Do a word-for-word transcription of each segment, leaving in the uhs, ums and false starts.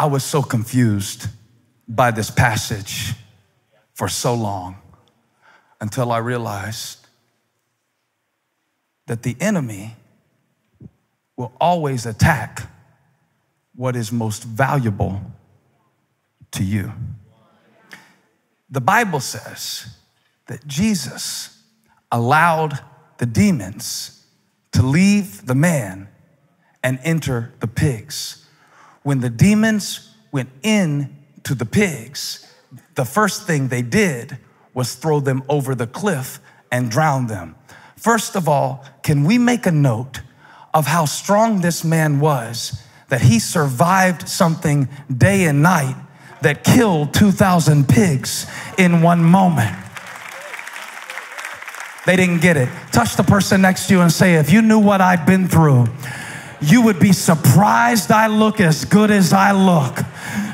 I was so confused by this passage for so long until I realized that the enemy will always attack what is most valuable to you. The Bible says that Jesus allowed the demons to leave the man and enter the pigs. When the demons went into the pigs, the first thing they did was throw them over the cliff and drown them. First of all, can we make a note of how strong this man was, that he survived something day and night that killed two thousand pigs in one moment? They didn't get it. Touch the person next to you and say, if you knew what I've been through, you would be surprised I look as good as I look.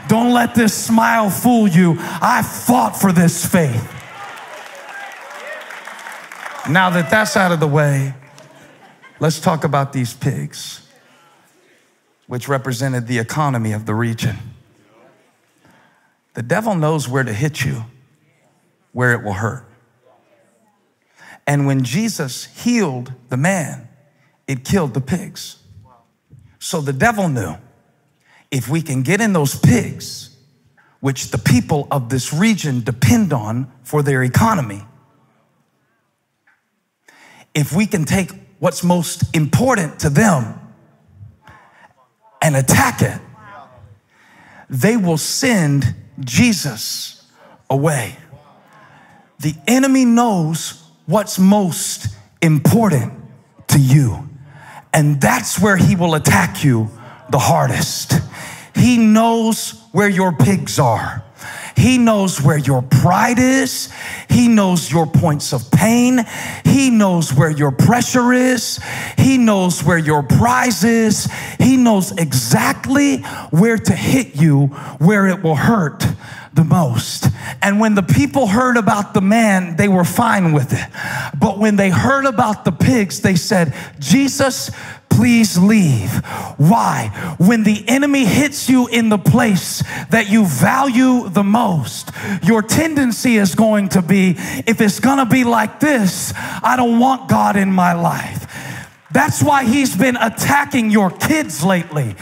Don't let this smile fool you. I fought for this faith. Now that that's out of the way, let's talk about these pigs, which represented the economy of the region. The devil knows where to hit you, where it will hurt. And when Jesus healed the man, it killed the pigs. So the devil knew, if we can get in those pigs, which the people of this region depend on for their economy, if we can take what's most important to them and attack it, they will send Jesus away. The enemy knows what's most important to you, and that's where he will attack you the hardest. He knows where your pigs are. He knows where your pride is. He knows your points of pain. He knows where your pressure is. He knows where your prize is. He knows exactly where to hit you, where it will hurt the most. And when the people heard about the man, they were fine with it. But when they heard about the pigs, they said, Jesus, please leave. Why? When the enemy hits you in the place that you value the most, your tendency is going to be, if it's going to be like this, I don't want God in my life. That's why he's been attacking your kids lately,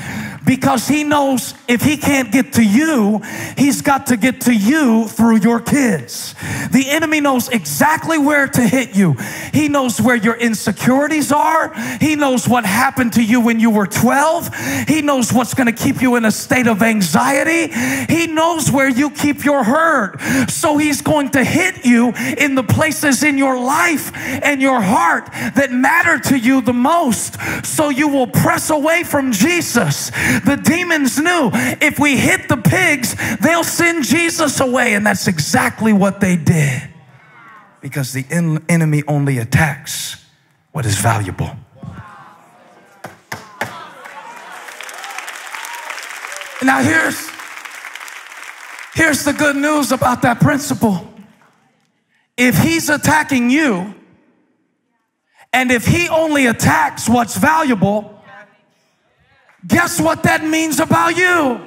because he knows if he can't get to you, he's got to get to you through your kids. The enemy knows exactly where to hit you. He knows where your insecurities are. He knows what happened to you when you were twelve. He knows what's going to keep you in a state of anxiety. He knows where you keep your hurt. So he's going to hit you in the places in your life and your heart that matter to you the most. So you will press away from Jesus. The demons knew, if we hit the pigs, they'll send Jesus away. And that's exactly what they did, because the en- enemy only attacks what is valuable. Now here's, here's the good news about that principle. If he's attacking you, and if he only attacks what's valuable, guess what that means about you?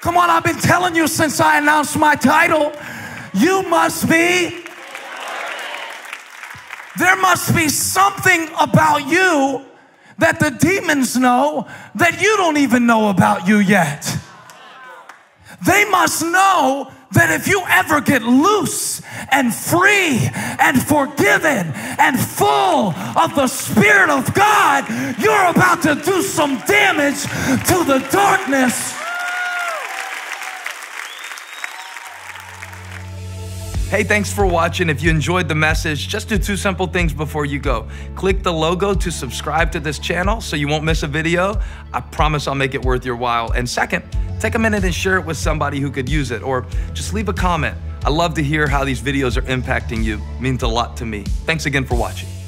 Come on, I've been telling you since I announced my title, you must be. There must be something about you that the demons know that you don't even know about you yet. They must know that if you ever get loose and free and forgiven and full of the Spirit of God, you're about to do some damage to the darkness. Hey, thanks for watching. If you enjoyed the message, just do two simple things before you go. Click the logo to subscribe to this channel so you won't miss a video. I promise I'll make it worth your while. And second, take a minute and share it with somebody who could use it, or just leave a comment. I love to hear how these videos are impacting you. It means a lot to me. Thanks again for watching.